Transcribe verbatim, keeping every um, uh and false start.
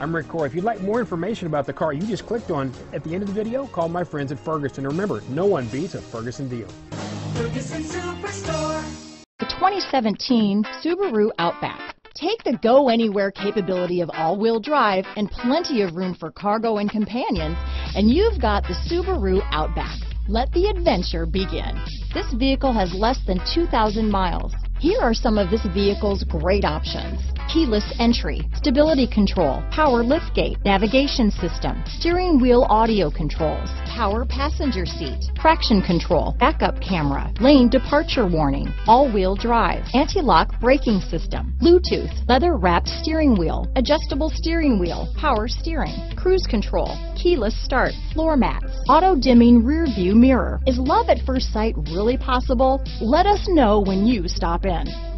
I'm Rick Corr. If you'd like more information about the car you just clicked on at the end of the video, call my friends at Ferguson. And remember, no one beats a Ferguson deal. Ferguson Superstore. The twenty seventeen Subaru Outback. Take the go-anywhere capability of all-wheel drive and plenty of room for cargo and companions, and you've got the Subaru Outback. Let the adventure begin. This vehicle has less than two thousand miles. Here are some of this vehicle's great options: keyless entry, stability control, power liftgate, navigation system, steering wheel audio controls, power passenger seat, traction control, backup camera, lane departure warning, all-wheel drive, anti-lock braking system, Bluetooth, leather-wrapped steering wheel, adjustable steering wheel, power steering, cruise control, keyless start, floor mats, auto-dimming rear-view mirror. Is love at first sight really possible? Let us know when you stop in.